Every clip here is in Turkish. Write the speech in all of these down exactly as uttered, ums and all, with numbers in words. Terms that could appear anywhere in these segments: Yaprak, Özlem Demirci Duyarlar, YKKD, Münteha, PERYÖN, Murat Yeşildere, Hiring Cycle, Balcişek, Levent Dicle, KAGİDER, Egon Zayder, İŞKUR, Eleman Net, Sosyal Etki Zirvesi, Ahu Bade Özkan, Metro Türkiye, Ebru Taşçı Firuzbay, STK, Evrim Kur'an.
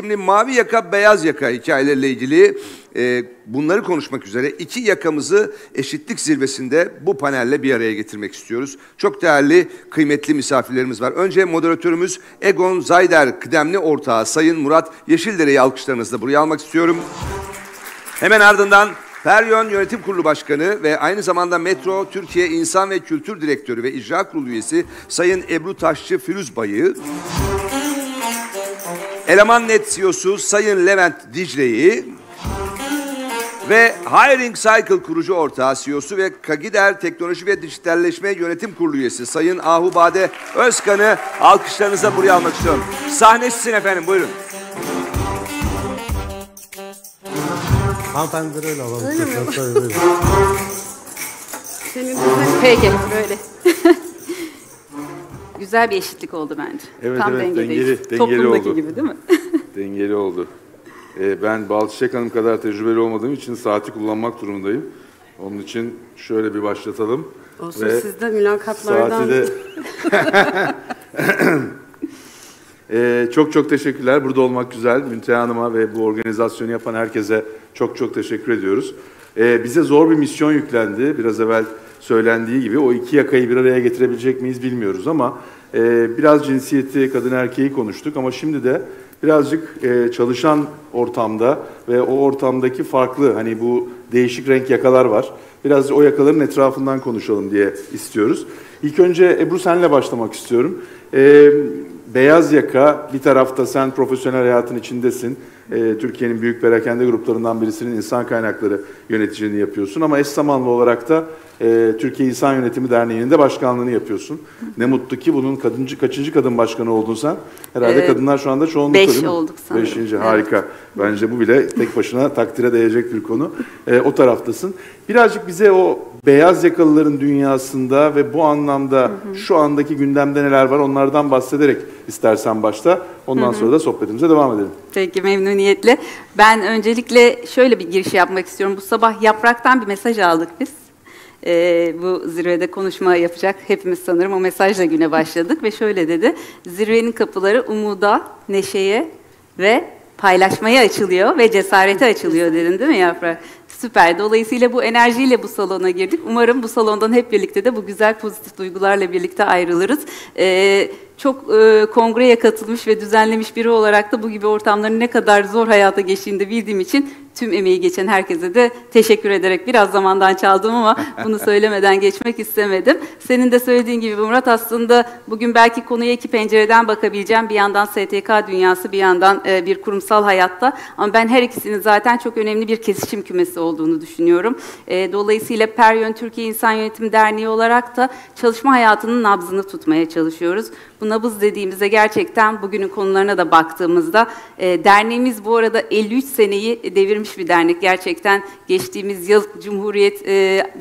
Şimdi mavi yaka, beyaz yaka hikayeleriyle ilgili e, bunları konuşmak üzere iki yakamızı eşitlik zirvesinde bu panelle bir araya getirmek istiyoruz. Çok değerli, kıymetli misafirlerimiz var. Önce moderatörümüz Egon Zayder kıdemli ortağı Sayın Murat Yeşildere'yi alkışlarınızla buraya almak istiyorum. Hemen ardından PERYÖN Yönetim Kurulu Başkanı ve aynı zamanda Metro Türkiye İnsan ve Kültür Direktörü ve İcra Kurulu Üyesi Sayın Ebru Taşçı Firuzbay'ı, Eleman Net C E O'su Sayın Levent Dicle'yi ve Hiring Cycle kurucu ortağı C E O'su ve KAGİDER Teknoloji ve Dijitalleşme Yönetim Kurulu Üyesi Sayın Ahubade Özkan'ı alkışlarınızla buraya almak istiyorum. Sahne sizin efendim, buyurun. Hanımefendileri öyle alalım. Öyle mi? Öyle. Senin peki, böyle. Güzel bir eşitlik oldu bence. Evet, tam evet, dengedeyiz. Dengeli, dengeli toplumdaki oldu. Gibi değil mi? Dengeli oldu. Ee, ben Balcişek Hanım kadar tecrübeli olmadığım için saati kullanmak durumundayım. Onun için şöyle bir başlatalım. Olsun, ve siz de mülakatlardan. De... Ee, çok çok teşekkürler. Burada olmak güzel. Münteha Hanım'a ve bu organizasyonu yapan herkese çok çok teşekkür ediyoruz. Ee, bize zor bir misyon yüklendi. Biraz evvel söylendiği gibi o iki yakayı bir araya getirebilecek miyiz bilmiyoruz ama e, biraz cinsiyeti, kadın erkeği konuştuk ama şimdi de birazcık e, çalışan ortamda ve o ortamdaki farklı, hani bu değişik renk yakalar var. Biraz o yakaların etrafından konuşalım diye istiyoruz. İlk önce Ebru, senle başlamak istiyorum. E, beyaz yaka, bir tarafta sen profesyonel hayatın içindesin. E, Türkiye'nin büyük perakende gruplarından birisinin insan kaynakları yöneticiliğini yapıyorsun. Ama eş zamanlı olarak da e, Türkiye İnsan Yönetimi Derneği'nin de başkanlığını yapıyorsun. Ne mutlu ki bunun kadıncı, kaçıncı kadın başkanı oldun sen? Herhalde ee, kadınlar şu anda çoğunlukta değil mi? Beş olduk sanırım. Beşinci, evet. Harika. Bence bu bile tek başına takdire değecek bir konu. E, o taraftasın. Birazcık bize o beyaz yakalıların dünyasında ve bu anlamda hı hı. şu andaki gündemde neler var, onlardan bahsederek istersen başla. Ondan hı hı. sonra da sohbetimize devam edelim. Peki, memnuniyetle. Ben öncelikle şöyle bir giriş yapmak istiyorum. Bu sabah Yaprak'tan bir mesaj aldık biz. Ee, bu zirvede konuşma yapacak hepimiz sanırım. O mesajla güne başladık ve şöyle dedi. Zirvenin kapıları umuda, neşeye ve paylaşmaya açılıyor ve cesarete açılıyor dedin değil mi Yaprak? Süper. Dolayısıyla bu enerjiyle bu salona girdik. Umarım bu salondan hep birlikte de bu güzel pozitif duygularla birlikte ayrılırız. Ee, çok e, kongreye katılmış ve düzenlemiş biri olarak da bu gibi ortamların ne kadar zor hayata geçtiğini de bildiğim için tüm emeği geçen herkese de teşekkür ederek biraz zamandan çaldım ama bunu söylemeden geçmek istemedim. Senin de söylediğin gibi Murat, aslında bugün belki konuya iki pencereden bakabileceğim. Bir yandan S T K dünyası, bir yandan e, bir kurumsal hayatta. Ama ben her ikisinin zaten çok önemli bir kesişim kümesi olduğunu düşünüyorum. E, dolayısıyla PERYÖN Türkiye İnsan Yönetimi Derneği olarak da çalışma hayatının nabzını tutmaya çalışıyoruz. Bu nabız dediğimizde gerçekten bugünün konularına da baktığımızda e, derneğimiz bu arada elli üç seneyi devirmiş bir dernek. Gerçekten geçtiğimiz yıl Cumhuriyet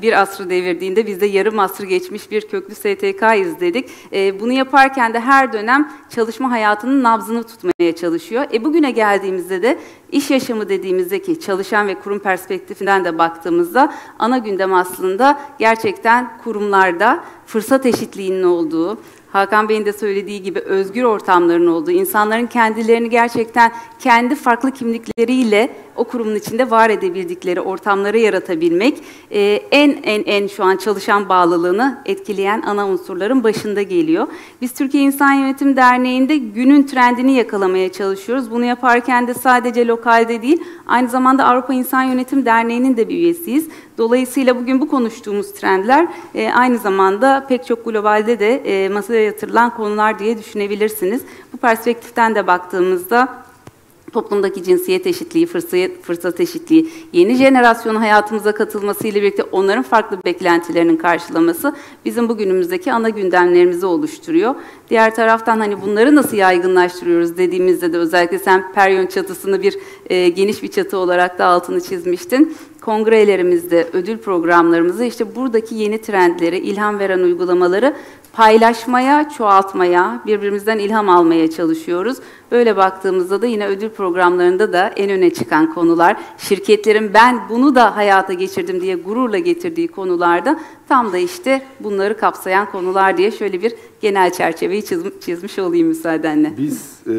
bir asrı devirdiğinde biz de yarım asrı geçmiş bir köklü S T K'yız dedik. Bunu yaparken de her dönem çalışma hayatının nabzını tutmaya çalışıyor. E bugüne geldiğimizde de İş yaşamı dediğimizdeki çalışan ve kurum perspektifinden de baktığımızda ana gündem aslında gerçekten kurumlarda fırsat eşitliğinin olduğu, Hakan Bey'in de söylediği gibi özgür ortamların olduğu, insanların kendilerini gerçekten kendi farklı kimlikleriyle o kurumun içinde var edebildikleri ortamları yaratabilmek e, en en en şu an çalışan bağlılığını etkileyen ana unsurların başında geliyor. Biz Türkiye İnsan Yönetimi Derneği'nde günün trendini yakalamaya çalışıyoruz. Bunu yaparken de sadece lokalde değil, aynı zamanda Avrupa İnsan Yönetim Derneği'nin de bir üyesiyiz. Dolayısıyla bugün bu konuştuğumuz trendler e, aynı zamanda pek çok globalde de e, masaya yatırılan konular diye düşünebilirsiniz. Bu perspektiften de baktığımızda toplumdaki cinsiyet eşitliği, fırsat eşitliği, yeni jenerasyonun hayatımıza katılmasıyla birlikte onların farklı beklentilerinin karşılaması bizim bugünümüzdeki ana gündemlerimizi oluşturuyor. Diğer taraftan hani bunları nasıl yaygınlaştırıyoruz dediğimizde de özellikle sen PERYÖN çatısını bir e, geniş bir çatı olarak da altını çizmiştin. Kongrelerimizde, ödül programlarımızı işte buradaki yeni trendleri, ilham veren uygulamaları paylaşmaya, çoğaltmaya, birbirimizden ilham almaya çalışıyoruz. Böyle baktığımızda da yine ödül programlarında da en öne çıkan konular, şirketlerin ben bunu da hayata geçirdim diye gururla getirdiği konularda tam da işte bunları kapsayan konular diye şöyle bir genel çerçeveyi çizmiş olayım müsaadenle. Biz e,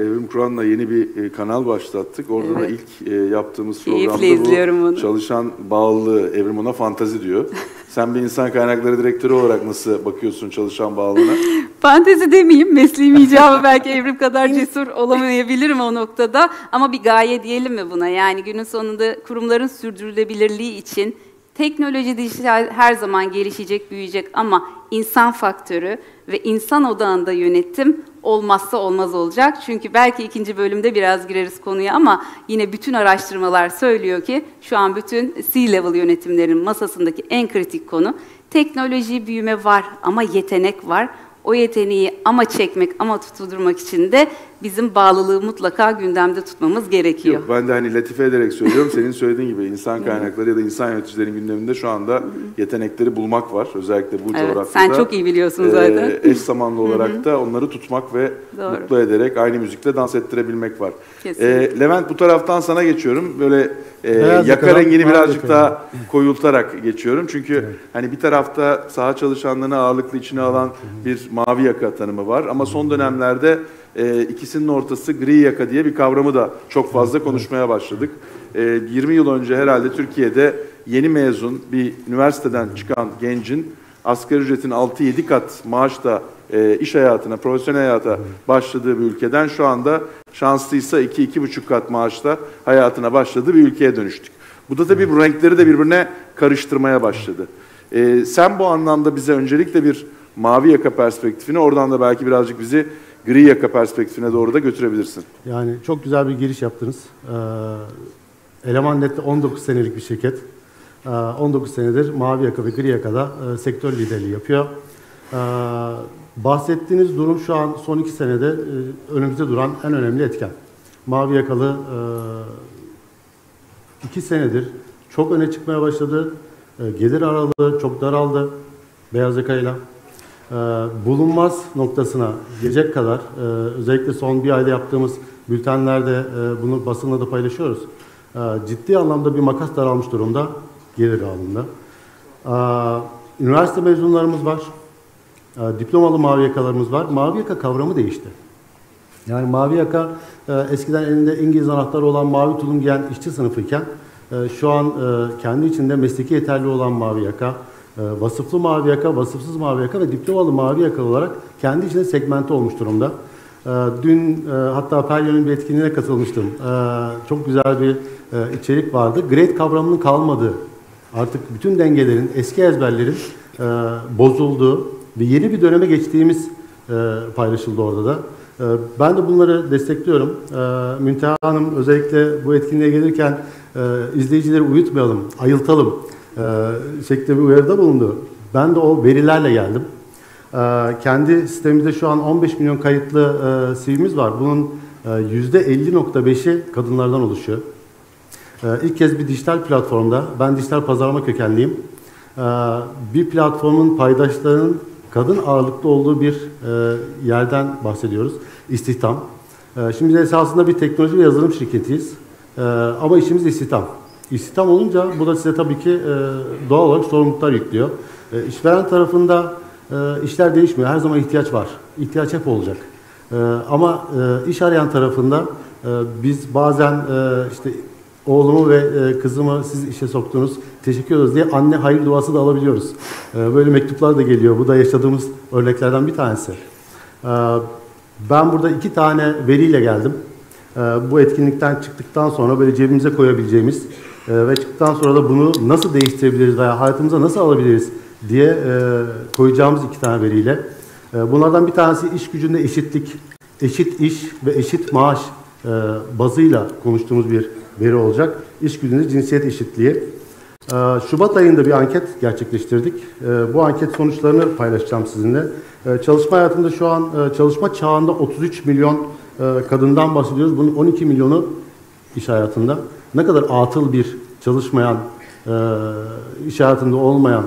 Evrim Kur'an'la yeni bir kanal başlattık. Orada evet. da ilk e, yaptığımız programda bu çalışan bağlılığı, Evrim ona fantezi diyor. Sen bir insan kaynakları direktörü olarak nasıl bakıyorsun çalışan bağlılığına? Fantezi demeyeyim, mesleğim icabı belki Evrim kadar cesur olamayabilirim o noktada. Ama bir gaye diyelim mi buna? Yani günün sonunda kurumların sürdürülebilirliği için teknoloji, dijital her zaman gelişecek, büyüyecek ama insan faktörü ve insan odağında yönetim olmazsa olmaz olacak. Çünkü belki ikinci bölümde biraz gireriz konuya ama yine bütün araştırmalar söylüyor ki şu an bütün C level yönetimlerin masasındaki en kritik konu teknoloji, büyüme var ama yetenek var. O yeteneği ama çekmek ama tutundurmak için de bizim bağlılığı mutlaka gündemde tutmamız gerekiyor. Yok, ben de hani latife ederek söylüyorum. Senin söylediğin gibi insan kaynakları ya da insan yöneticilerin gündeminde şu anda yetenekleri bulmak var. Özellikle bu evet, coğrafyada. Sen çok iyi biliyorsun zaten. E, eş zamanlı olarak da onları tutmak ve doğru. mutlu ederek aynı müzikle dans ettirebilmek var. E, Levent, bu taraftan sana geçiyorum. Böyle e, yaka rengini birazcık daha koyultarak geçiyorum. Çünkü evet. hani bir tarafta saha çalışanlarını ağırlıklı içine alan hı-hı. bir mavi yaka tanımı var. Ama son dönemlerde E, ikisinin ortası gri yaka diye bir kavramı da çok fazla konuşmaya başladık. E, yirmi yıl önce herhalde Türkiye'de yeni mezun bir üniversiteden çıkan gencin asgari ücretin altı yedi kat maaşla e, iş hayatına, profesyonel hayata başladığı bir ülkeden şu anda şanslıysa iki iki buçuk kat maaşla hayatına başladığı bir ülkeye dönüştük. Bu da tabii bu renkleri de birbirine karıştırmaya başladı. E, sen bu anlamda bize öncelikle bir mavi yaka perspektifini, oradan da belki birazcık bizi gri yaka perspektifine doğru da götürebilirsin. Yani çok güzel bir giriş yaptınız. Ee, Eleman Net'te on dokuz senelik bir şirket. Ee, on dokuz senedir mavi yaka ve gri yakada e, sektör liderliği yapıyor. Ee, bahsettiğiniz durum şu an son iki senede e, önümüzde duran en önemli etken. Mavi yakalı e, iki senedir çok öne çıkmaya başladı. E, gelir aralığı çok daraldı beyaz yakayla. Ee, bulunmaz noktasına gelecek kadar, e, özellikle son bir ayda yaptığımız bültenlerde e, bunu basınla da paylaşıyoruz. E, ciddi anlamda bir makas daralmış durumda, gelir alımda. E, üniversite mezunlarımız var, e, diplomalı mavi yakalarımız var. Mavi yaka kavramı değişti. Yani mavi yaka e, eskiden elinde İngiliz anahtarı olan mavi tulum giyen işçi sınıfıyken, e, şu an e, kendi içinde mesleki yeterli olan mavi yaka, vasıflı mavi yaka, vasıfsız mavi yaka ve diplomalı mavi yakalı olarak kendi içinde segmente olmuş durumda. Dün hatta PERYÖN'ün bir etkinliğine katılmıştım. Çok güzel bir içerik vardı. Grade kavramının kalmadığı, artık bütün dengelerin, eski ezberlerin bozulduğu ve yeni bir döneme geçtiğimiz paylaşıldı orada da. Ben de bunları destekliyorum. Münteha Hanım özellikle bu etkinliğe gelirken izleyicileri uyutmayalım, ayıltalım Ee, şeklinde bir uyarıda bulundu. Ben de o verilerle geldim. Ee, kendi sistemimizde şu an on beş milyon kayıtlı e, C V'miz var. Bunun e, yüzde elli nokta beşi kadınlardan oluşuyor. Ee, ilk kez bir dijital platformda, ben dijital pazarlama kökenliyim, Ee, bir platformun paydaşlarının kadın ağırlıklı olduğu bir e, yerden bahsediyoruz. İstihdam. Ee, şimdi biz esasında bir teknoloji ve yazılım şirketiyiz. Ee, ama işimiz istihdam. İstihdam olunca bu da size tabii ki e, doğal olarak sorumluluklar yüklüyor. E, işveren tarafında e, işler değişmiyor. Her zaman ihtiyaç var. İhtiyaç hep olacak. E, ama e, iş arayan tarafında e, biz bazen e, işte oğlumu ve e, kızımı siz işe soktunuz, teşekkür ederiz diye anne hayır duası da alabiliyoruz. E, böyle mektuplar da geliyor. Bu da yaşadığımız örneklerden bir tanesi. E, ben burada iki tane veriyle geldim. E, bu etkinlikten çıktıktan sonra böyle cebimize koyabileceğimiz ve çıktıktan sonra da bunu nasıl değiştirebiliriz veya hayatımıza nasıl alabiliriz diye e, koyacağımız iki tane veriyle. E, bunlardan bir tanesi iş gücünde eşitlik, eşit iş ve eşit maaş e, bazıyla konuştuğumuz bir veri olacak. İş gücünde cinsiyet eşitliği. E, Şubat ayında bir anket gerçekleştirdik. E, bu anket sonuçlarını paylaşacağım sizinle. E, çalışma hayatında şu an e, çalışma çağında otuz üç milyon e, kadından bahsediyoruz. Bunun on iki milyonu iş hayatında. Ne kadar atıl bir çalışmayan iş hayatında olmayan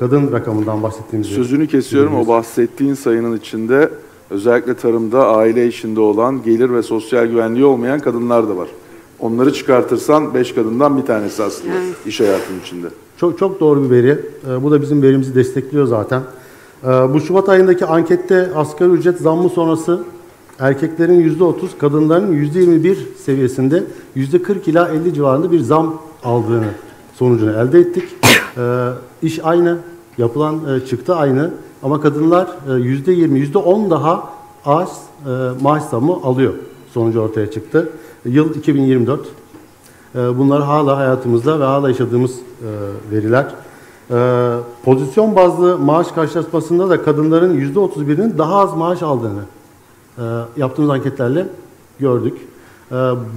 kadın rakamından bahsettiğimiz. Sözünü kesiyorum, o bahsettiğin sayının içinde özellikle tarımda aile işinde olan, gelir ve sosyal güvenliği olmayan kadınlar da var. Onları çıkartırsan beş kadından bir tanesi aslında iş hayatının içinde. Çok çok doğru bir veri. Bu da bizim verimizi destekliyor zaten. Bu Şubat ayındaki ankette asgari ücret zammı sonrası erkeklerin yüzde otuz, kadınların yüzde yirmi bir seviyesinde yüzde kırk ila elli civarında bir zam aldığını sonucunu elde ettik. İş aynı, yapılan çıktı aynı ama kadınlar yüzde yirmi, yüzde on daha az maaş zammı alıyor sonucu ortaya çıktı. Yıl iki bin yirmi dört. Bunlar hala hayatımızda ve hala yaşadığımız veriler. Pozisyon bazlı maaş karşılaşmasında da kadınların yüzde otuz birinin daha az maaş aldığını yaptığımız anketlerle gördük.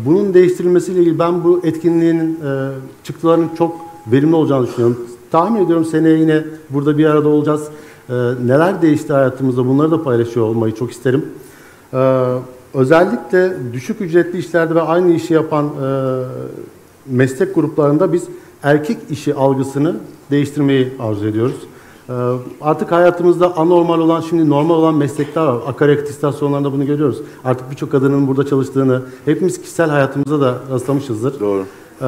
Bunun değiştirilmesiyle ilgili ben bu etkinliğin çıktılarının çok verimli olacağını düşünüyorum. Tahmin ediyorum seneye yine burada bir arada olacağız. Neler değişti hayatımızda bunları da paylaşıyor olmayı çok isterim. Özellikle düşük ücretli işlerde ve aynı işi yapan e, meslek gruplarında biz erkek işi algısını değiştirmeyi arzu ediyoruz. E, artık hayatımızda anormal olan, şimdi normal olan meslekler var. Akaryakıt istasyonlarında bunu görüyoruz. Artık birçok kadının burada çalıştığını hepimiz kişisel hayatımızda da rastlamışızdır. Doğru. E,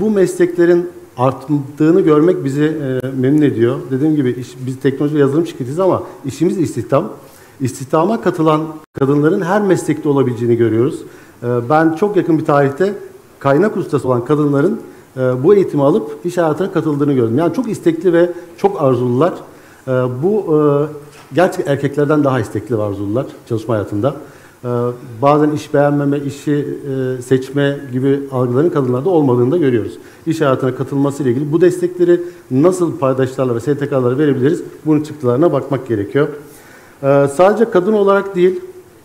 bu mesleklerin arttığını görmek bizi e, memnun ediyor. Dediğim gibi iş, biz teknoloji ve yazılım şirketiyiz ama işimiz istihdam. İstihdama katılan kadınların her meslekte olabileceğini görüyoruz. Ben çok yakın bir tarihte kaynak ustası olan kadınların bu eğitimi alıp iş hayatına katıldığını gördüm. Yani çok istekli ve çok arzulular. Bu gerçek erkeklerden daha istekli ve arzulular çalışma hayatında. Bazen iş beğenmeme, işi seçme gibi algıların kadınlarda olmadığını da görüyoruz. İş hayatına katılması ile ilgili bu destekleri nasıl paydaşlarla ve S T K'lara verebiliriz? Bunun çıktılarına bakmak gerekiyor. Ee, sadece kadın olarak değil,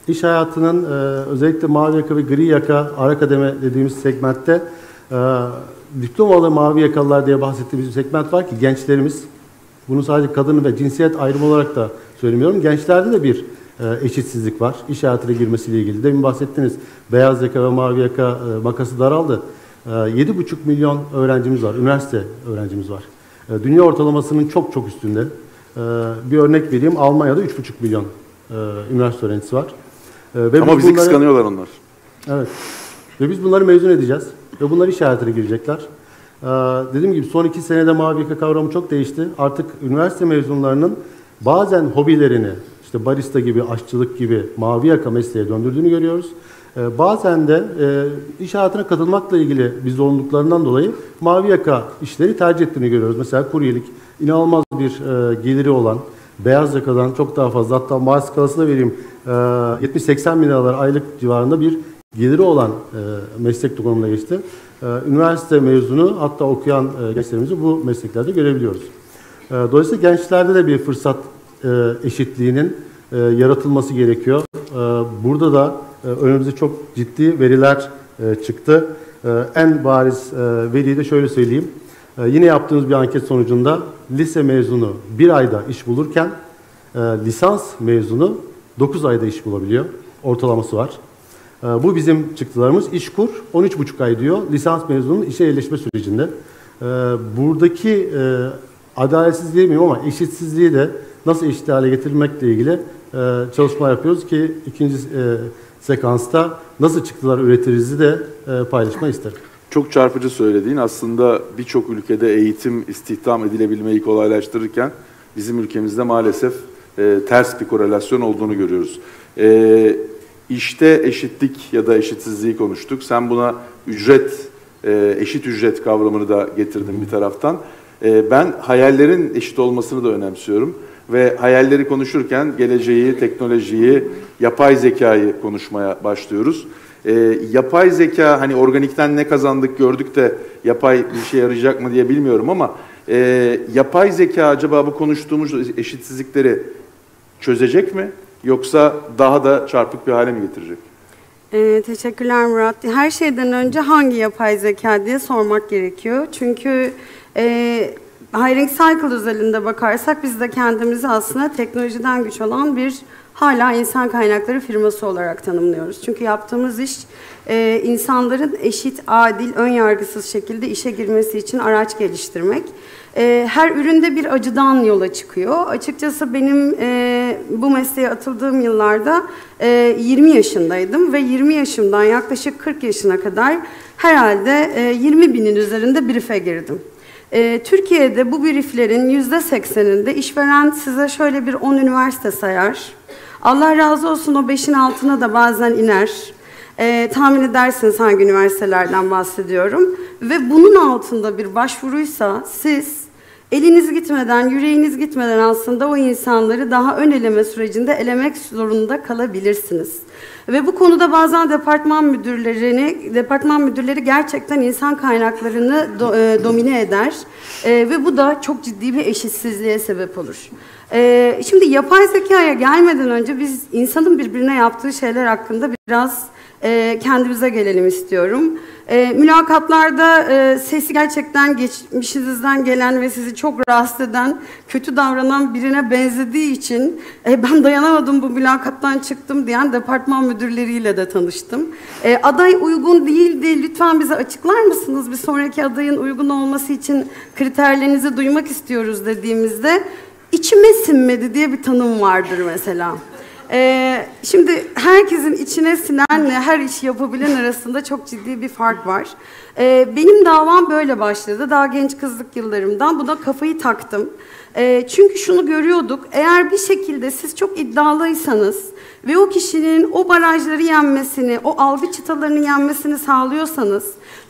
iş hayatının e, özellikle mavi yaka ve gri yaka, ara kademe dediğimiz segmentte e, diplomalı mavi yakalılar diye bahsettiğimiz bir segment var ki gençlerimiz, bunu sadece kadın ve cinsiyet ayrımı olarak da söylemiyorum, gençlerde de bir e, eşitsizlik var iş hayatına girmesiyle ilgili. Demin bahsettiniz, beyaz yaka ve mavi yaka e, makası daraldı. E, yedi buçuk milyon öğrencimiz var, üniversite öğrencimiz var. E, dünya ortalamasının çok çok üstünde. Bir örnek vereyim, Almanya'da üç buçuk milyon e, üniversite öğrencisi var. E, ve ama bizi bunları... kıskanıyorlar onlar. Evet. Ve biz bunları mezun edeceğiz. Ve bunlar iş hayatına girecekler. E, dediğim gibi son iki senede mavi yaka kavramı çok değişti. Artık üniversite mezunlarının bazen hobilerini, işte barista gibi, aşçılık gibi mavi yaka mesleğe döndürdüğünü görüyoruz. E, bazen de e, iş hayatına katılmakla ilgili bir zorunluluklarından dolayı mavi yaka işleri tercih ettiğini görüyoruz. Mesela kuryelik. İnanılmaz bir e, geliri olan, beyaz yakadan çok daha fazla, hatta maaş skalasına vereyim, e, yetmiş seksen bin liralar aylık civarında bir geliri olan e, meslek dokunumuna geçti. E, üniversite mezunu, hatta okuyan e, gençlerimizi bu mesleklerde görebiliyoruz. E, dolayısıyla gençlerde de bir fırsat e, eşitliğinin e, yaratılması gerekiyor. E, burada da e, önümüzde çok ciddi veriler e, çıktı. E, en bariz e, veriyi de şöyle söyleyeyim. E, yine yaptığımız bir anket sonucunda lise mezunu bir ayda iş bulurken e, lisans mezunu dokuz ayda iş bulabiliyor. Ortalaması var. E, bu bizim çıktılarımız. İşkur on üç buçuk ay diyor. Lisans mezununun işe yerleşme sürecinde. E, buradaki e, adaletsiz diyemiyorum ama eşitsizliği de nasıl eşit hale getirilmekle ilgili e, çalışma yapıyoruz ki ikinci e, sekansta nasıl çıktılar üretiriz de e, paylaşma isterim. Çok çarpıcı söylediğin, aslında birçok ülkede eğitim istihdam edilebilmeyi kolaylaştırırken bizim ülkemizde maalesef e, ters bir korelasyon olduğunu görüyoruz. E, işte eşitlik ya da eşitsizliği konuştuk. Sen buna ücret, e, eşit ücret kavramını da getirdin bir taraftan. E, ben hayallerin eşit olmasını da önemsiyorum. Ve hayalleri konuşurken geleceği, teknolojiyi, yapay zekayı konuşmaya başlıyoruz. E, yapay zeka, hani organikten ne kazandık gördük de yapay bir şey yarayacak mı diye bilmiyorum ama e, yapay zeka acaba bu konuştuğumuz eşitsizlikleri çözecek mi? Yoksa daha da çarpık bir hale mi getirecek? E, teşekkürler Murat. Her şeyden önce hangi yapay zeka diye sormak gerekiyor. Çünkü e, Hiring Cycle özelinde bakarsak biz de kendimizi aslında teknolojiden güç olan bir hala insan kaynakları firması olarak tanımlıyoruz. Çünkü yaptığımız iş e, insanların eşit, adil, ön yargısız şekilde işe girmesi için araç geliştirmek. E, her üründe bir acıdan yola çıkıyor. Açıkçası benim e, bu mesleğe atıldığım yıllarda e, yirmi yaşındaydım ve yirmi yaşımdan yaklaşık kırk yaşına kadar herhalde e, yirmi binin üzerinde brief'e girdim. Türkiye'de bu brieflerin yüzde sekseninde işveren size şöyle bir on üniversite sayar. Allah razı olsun o beşin altına da bazen iner. E, tahmin edersiniz hangi üniversitelerden bahsediyorum. Ve bunun altında bir başvuruysa siz eliniz gitmeden, yüreğiniz gitmeden aslında o insanları daha ön eleme sürecinde elemek zorunda kalabilirsiniz. Ve bu konuda bazen departman müdürlerini, departman müdürleri gerçekten insan kaynaklarını do, e, domine eder e, ve bu da çok ciddi bir eşitsizliğe sebep olur. E, şimdi yapay zekaya gelmeden önce biz insanın birbirine yaptığı şeyler hakkında biraz e, kendimize gelelim istiyorum. E, mülakatlarda e, sesi gerçekten geçmişinizden gelen ve sizi çok rahatsız eden, kötü davranan birine benzediği için e, ben dayanamadım bu mülakattan çıktım diyen departman müdürleriyle de tanıştım. E, aday uygun değildi, lütfen bize açıklar mısınız? Bir sonraki adayın uygun olması için kriterlerinizi duymak istiyoruz dediğimizde içime sinmedi diye bir tanım vardır mesela. Ee, şimdi herkesin içine sinenle her işi yapabilen arasında çok ciddi bir fark var. Ee, benim davam böyle başladı. Daha genç kızlık yıllarımdan buna kafayı taktım. Ee, çünkü şunu görüyorduk. Eğer bir şekilde siz çok iddialıysanız ve o kişinin o barajları yenmesini, o algı çıtalarını yenmesini sağlıyorsanız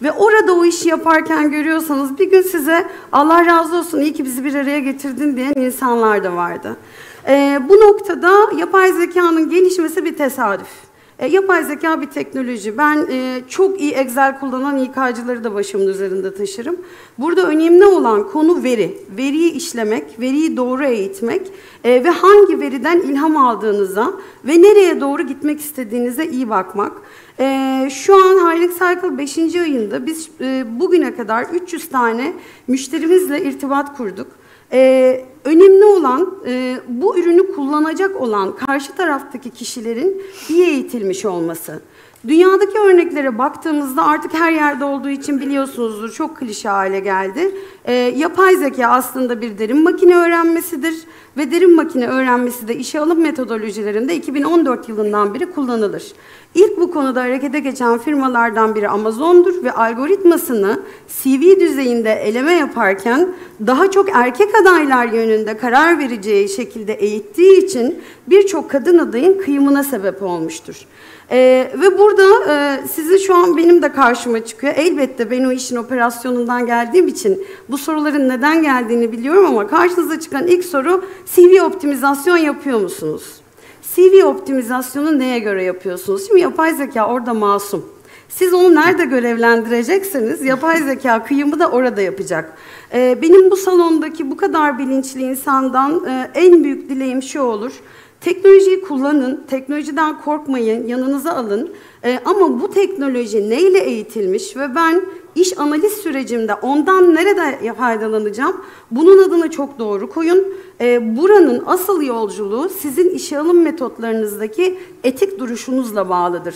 ve orada o işi yaparken görüyorsanız bir gün size Allah razı olsun iyi ki bizi bir araya getirdin diyen insanlar da vardı. Ee, bu noktada yapay zekanın gelişmesi bir tesadüf. Ee, yapay zeka bir teknoloji. Ben e, çok iyi Excel kullanan İK'cıları da başımın üzerinde taşırım. Burada önemli olan konu veri. Veriyi işlemek, veriyi doğru eğitmek e, ve hangi veriden ilham aldığınıza ve nereye doğru gitmek istediğinize iyi bakmak. Ee, şu an Hiring Cycle beşinci ayında biz e, bugüne kadar üç yüz tane müşterimizle irtibat kurduk. Ee, önemli olan e, bu ürünü kullanacak olan karşı taraftaki kişilerin iyi eğitilmiş olması. Dünyadaki örneklere baktığımızda artık her yerde olduğu için biliyorsunuzdur çok klişe hale geldi. Ee, yapay zeka aslında bir derin makine öğrenmesidir ve derin makine öğrenmesi de işe alım metodolojilerinde iki bin on dört yılından beri kullanılır. İlk bu konuda harekete geçen firmalardan biri Amazon'dur ve algoritmasını C V düzeyinde eleme yaparken daha çok erkek adaylar yönünde karar vereceği şekilde eğittiği için birçok kadın adayın kıyımına sebep olmuştur. Ee, ve burada e, sizi şu an benim de karşıma çıkıyor. Elbette ben o işin operasyonundan geldiğim için bu soruların neden geldiğini biliyorum ama karşınıza çıkan ilk soru C V optimizasyon yapıyor musunuz? C V optimizasyonu neye göre yapıyorsunuz? Şimdi yapay zeka orada masum. Siz onu nerede görevlendirecekseniz yapay zeka kıyımı da orada yapacak. Ee, benim bu salondaki bu kadar bilinçli insandan e, en büyük dileğim şu olur. Teknolojiyi kullanın, teknolojiden korkmayın, yanınıza alın. Ee, ama bu teknoloji neyle eğitilmiş ve ben iş analiz sürecimde ondan nerede faydalanacağım? Bunun adını çok doğru koyun. Ee, buranın asıl yolculuğu sizin işe alım metotlarınızdaki etik duruşunuzla bağlıdır.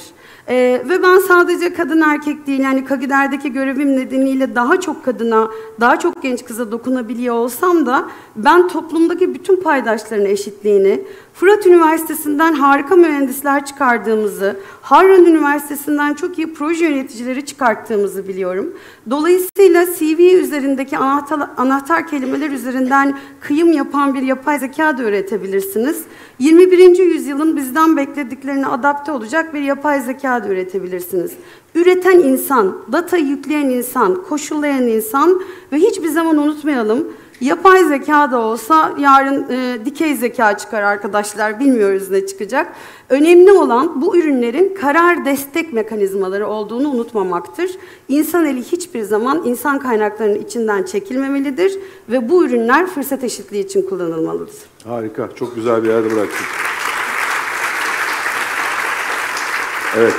Ee, ve ben sadece kadın erkek değil, yani KAGİDER'deki görevim nedeniyle daha çok kadına, daha çok genç kıza dokunabiliyor olsam da ben toplumdaki bütün paydaşların eşitliğini, Fırat Üniversitesi'nden harika mühendisler çıkardığımızı, Harran Üniversitesi'nden çok iyi proje yöneticileri çıkarttığımızı biliyorum. Dolayısıyla C V üzerindeki anahtar, anahtar kelimeler üzerinden kıyım yapan bir yapay zeka da üretebilirsiniz. yirmi birinci yüzyılın bizden beklediklerine adapte olacak bir yapay zeka da üretebilirsiniz. Üreten insan, data yükleyen insan, koşullayan insan ve hiçbir zaman unutmayalım, yapay zeka da olsa yarın e, dikey zeka çıkar arkadaşlar, bilmiyoruz ne çıkacak. Önemli olan bu ürünlerin karar destek mekanizmaları olduğunu unutmamaktır. İnsan eli hiçbir zaman insan kaynaklarının içinden çekilmemelidir ve bu ürünler fırsat eşitliği için kullanılmalıdır. Harika, çok güzel bir yerde bıraktın. Evet,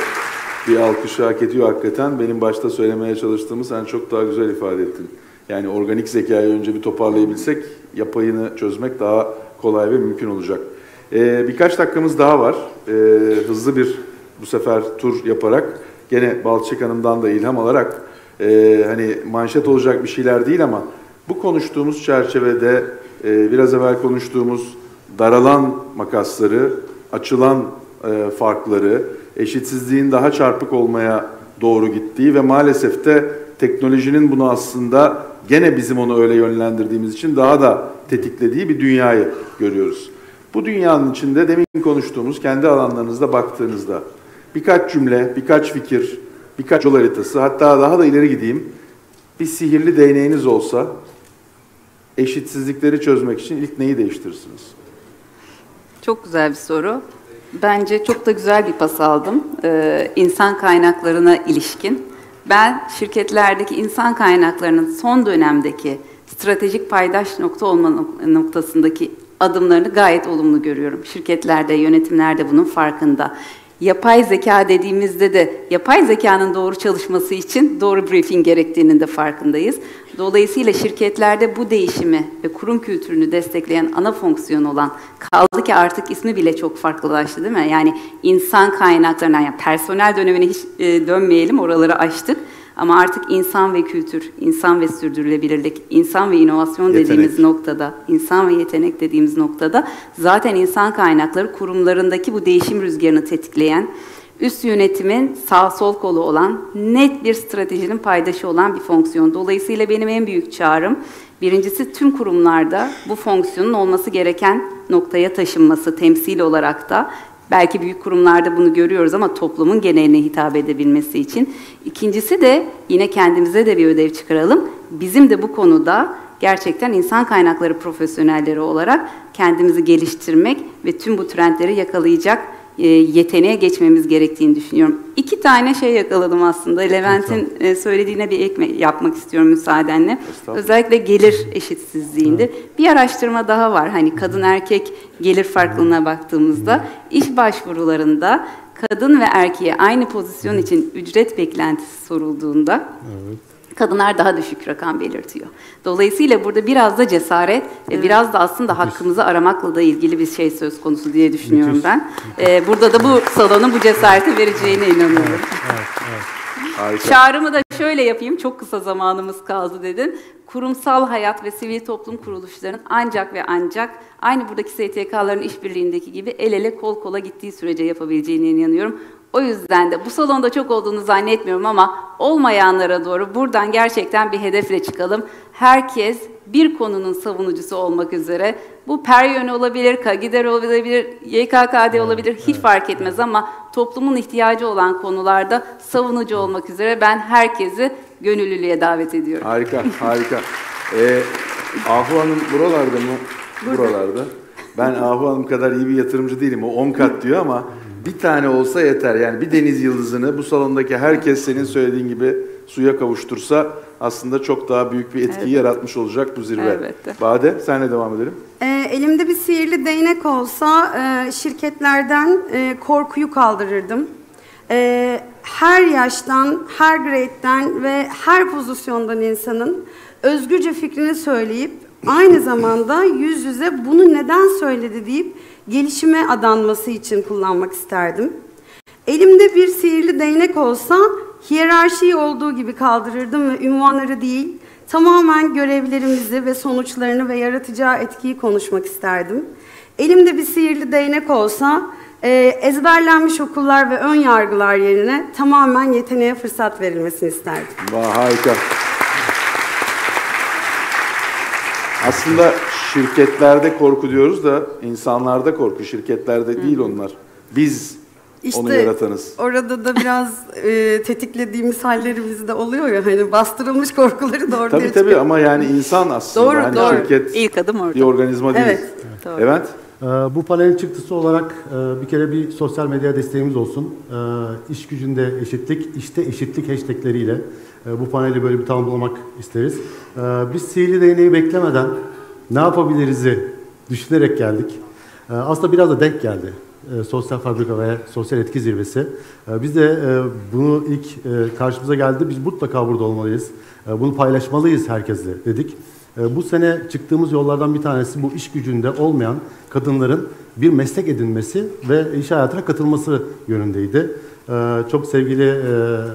bir alkış hak ediyor hakikaten. Benim başta söylemeye çalıştığımı sen çok daha güzel ifade ettin. Yani organik zekayı önce bir toparlayabilsek, yapayını çözmek daha kolay ve mümkün olacak. Ee, birkaç dakikamız daha var. Ee, hızlı bir bu sefer tur yaparak, gene Balcişek Hanım'dan da ilham alarak, e, hani manşet olacak bir şeyler değil ama bu konuştuğumuz çerçevede e, biraz evvel konuştuğumuz daralan makasları, açılan e, farkları, eşitsizliğin daha çarpık olmaya doğru gittiği ve maalesef de teknolojinin bunu aslında gene bizim onu öyle yönlendirdiğimiz için daha da tetiklediği bir dünyayı görüyoruz. Bu dünyanın içinde demin konuştuğumuz kendi alanlarınızda baktığınızda birkaç cümle, birkaç fikir, birkaç yol haritası, hatta daha da ileri gideyim, bir sihirli değneğiniz olsa eşitsizlikleri çözmek için ilk neyi değiştirirsiniz? Çok güzel bir soru. Bence çok da güzel bir pas aldım. Ee, insan kaynaklarına ilişkin. Ben şirketlerdeki insan kaynaklarının son dönemdeki stratejik paydaş nokta olma noktasındaki adımlarını gayet olumlu görüyorum. Şirketlerde, yönetimlerde bunun farkında. Yapay zeka dediğimizde de yapay zekanın doğru çalışması için doğru briefing gerektiğinin de farkındayız. Dolayısıyla şirketlerde bu değişimi ve kurum kültürünü destekleyen ana fonksiyon olan, kaldı ki artık ismi bile çok farklılaştı değil mi? Yani insan kaynaklarına, yani personel dönemine hiç e, dönmeyelim, oraları açtık. Ama artık insan ve kültür, insan ve sürdürülebilirlik, insan ve inovasyon yetenek dediğimiz noktada, insan ve yetenek dediğimiz noktada zaten insan kaynakları kurumlarındaki bu değişim rüzgarını tetikleyen, üst yönetimin sağ sol kolu olan, net bir stratejinin paydaşı olan bir fonksiyon. Dolayısıyla benim en büyük çağrım, birincisi tüm kurumlarda bu fonksiyonun olması gereken noktaya taşınması, temsil olarak da. Belki büyük kurumlarda bunu görüyoruz ama toplumun geneline hitap edebilmesi için. İkincisi de yine kendimize de bir ödev çıkaralım. Bizim de bu konuda gerçekten insan kaynakları profesyonelleri olarak kendimizi geliştirmek ve tüm bu trendleri yakalayacak yeteneğe geçmemiz gerektiğini düşünüyorum. İki tane şey yakaladım aslında. Levent'in söylediğine bir ekme yapmak istiyorum müsaadenle. Özellikle gelir eşitsizliğinde. Bir araştırma daha var. Hani kadın erkek gelir farklılığına baktığımızda iş başvurularında kadın ve erkeğe aynı pozisyon için ücret beklentisi sorulduğunda evet, kadınlar daha düşük rakam belirtiyor. Dolayısıyla burada biraz da cesaret, evet, biraz da aslında hakkımızı aramakla da ilgili bir şey söz konusu diye düşünüyorum ben. Ee, burada da bu salonun bu cesareti vereceğine inanıyorum. Evet, evet, evet. Çağrımı da şöyle yapayım, çok kısa zamanımız kaldı dedin. Kurumsal hayat ve sivil toplum kuruluşlarının ancak ve ancak aynı buradaki S T K'ların işbirliğindeki gibi el ele kol kola gittiği sürece yapabileceğine inanıyorum. O yüzden de bu salonda çok olduğunu zannetmiyorum ama olmayanlara doğru buradan gerçekten bir hedefle çıkalım. Herkes bir konunun savunucusu olmak üzere. Bu PERYÖN olabilir, KAGİDER olabilir, Y K K D olabilir, hiç fark etmez ama toplumun ihtiyacı olan konularda savunucu olmak üzere ben herkesi gönüllülüğe davet ediyorum. Harika, harika. ee, Ahu Hanım buralarda mı? Buralarda. Ben Ahu Hanım kadar iyi bir yatırımcı değilim. O on kat diyor ama bir tane olsa yeter. Yani bir deniz yıldızını bu salondaki herkes senin söylediğin gibi suya kavuştursa aslında çok daha büyük bir etkiyi evet, yaratmış olacak bu zirve. Evet. Bade, senle devam edelim. E, elimde bir sihirli değnek olsa e, şirketlerden e, korkuyu kaldırırdım. E, her yaştan, her grade'den ve her pozisyondan insanın özgürce fikrini söyleyip aynı zamanda yüz yüze bunu neden söyledi deyip gelişime adanması için kullanmak isterdim. Elimde bir sihirli değnek olsa hiyerarşiyi olduğu gibi kaldırırdım ve ünvanları değil, tamamen görevlerimizi ve sonuçlarını ve yaratacağı etkiyi konuşmak isterdim. Elimde bir sihirli değnek olsa ezberlenmiş okullar ve ön yargılar yerine tamamen yeteneğe fırsat verilmesini isterdim. Vah, harika. Aslında şirketlerde korku diyoruz da insanlarda korku, şirketlerde değil onlar. Biz işte onu yaratanız. Orada da biraz e, tetiklediğimiz hallerimiz de oluyor ya, hani bastırılmış korkuları da ortaya tabii, çıkıyor. Tabii tabii ama yani insan aslında. Doğru hani doğru. Şirket İlk adım orada. Bir organizma değil. Evet. Evet. Evet. Ee, bu panelin çıktısı olarak e, bir kere bir sosyal medya desteğimiz olsun. E, iş gücünde eşitlik, işte eşitlik hashtagleriyle. Bu paneli böyle bir tanımlamak isteriz. Biz sihirli değneği beklemeden ne yapabiliriz'i düşünerek geldik. Aslında biraz da denk geldi. Sosyal fabrika ve sosyal etki zirvesi. Biz de bunu ilk karşımıza geldi. Biz mutlaka burada olmalıyız. Bunu paylaşmalıyız herkesle dedik. Bu sene çıktığımız yollardan bir tanesi bu iş gücünde olmayan kadınların bir meslek edinmesi ve iş hayatına katılması yönündeydi. Çok sevgili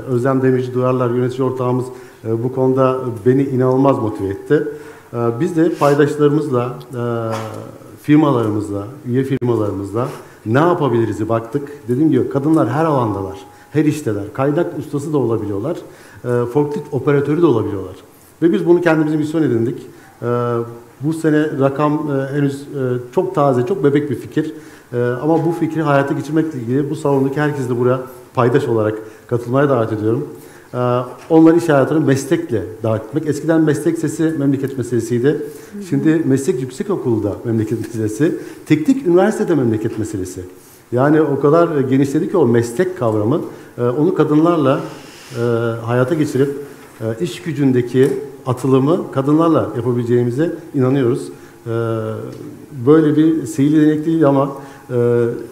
Özlem Demirci Duyarlar yönetici ortağımız bu konuda beni inanılmaz motive etti. Biz de paydaşlarımızla, firmalarımızla, üye firmalarımızla ne yapabiliriz'i baktık. Dediğim gibi kadınlar her alandalar, her işteler. Kaynak ustası da olabiliyorlar, forklift operatörü de olabiliyorlar. Ve biz bunu kendimize misyon edindik. Bu sene rakam henüz çok taze, çok bebek bir fikir. Ama bu fikri hayata geçirmekle ilgili bu salondaki herkesi de buraya paydaş olarak katılmaya davet ediyorum. Onların iş hayatını meslekle davet etmek. Eskiden meslek sesi memleket meselesiydi. Şimdi meslek yüksek okulda memleket meselesi. Teknik üniversitede memleket meselesi. Yani o kadar genişledi ki o meslek kavramı. Onu kadınlarla hayata geçirip iş gücündeki atılımı kadınlarla yapabileceğimize inanıyoruz. Böyle bir seyirli denek değil ama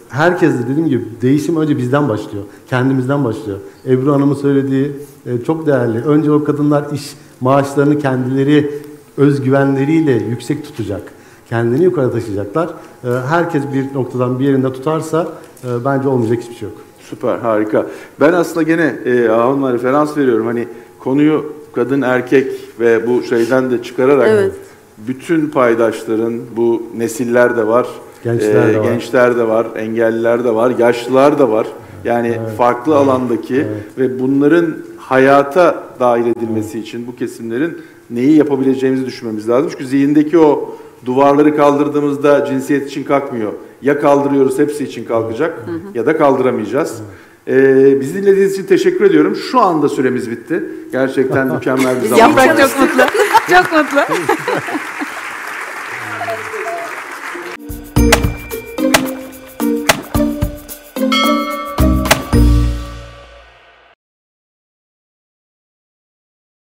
herkes de dediğim gibi değişim önce bizden başlıyor. Kendimizden başlıyor. Ebru Hanım'ın söylediği çok değerli. Önce o kadınlar iş maaşlarını kendileri özgüvenleriyle yüksek tutacak. Kendini yukarı taşıyacaklar. Herkes bir noktadan bir yerinde tutarsa bence olmayacak hiçbir şey yok. Süper, harika. Ben aslında gene e, hanımlara referans veriyorum. Hani konuyu kadın erkek ve bu şeyden de çıkararak evet. Bütün paydaşların, bu nesiller de var, gençler, e, de, gençler var. de var, engelliler de var, yaşlılar da var. Yani evet. farklı evet. alandaki evet. ve bunların hayata dahil edilmesi evet. için bu kesimlerin neyi yapabileceğimizi düşünmemiz lazım. Çünkü zihindeki o duvarları kaldırdığımızda cinsiyet için kalkmıyor. Ya kaldırıyoruz, hepsi için kalkacak evet. ya da kaldıramayacağız. Evet. Ee, bizi dinlediğiniz için teşekkür ediyorum. Şu anda süremiz bitti. Gerçekten mükemmel bir zaman. Yaprak çok mutlu. Çok mutlu.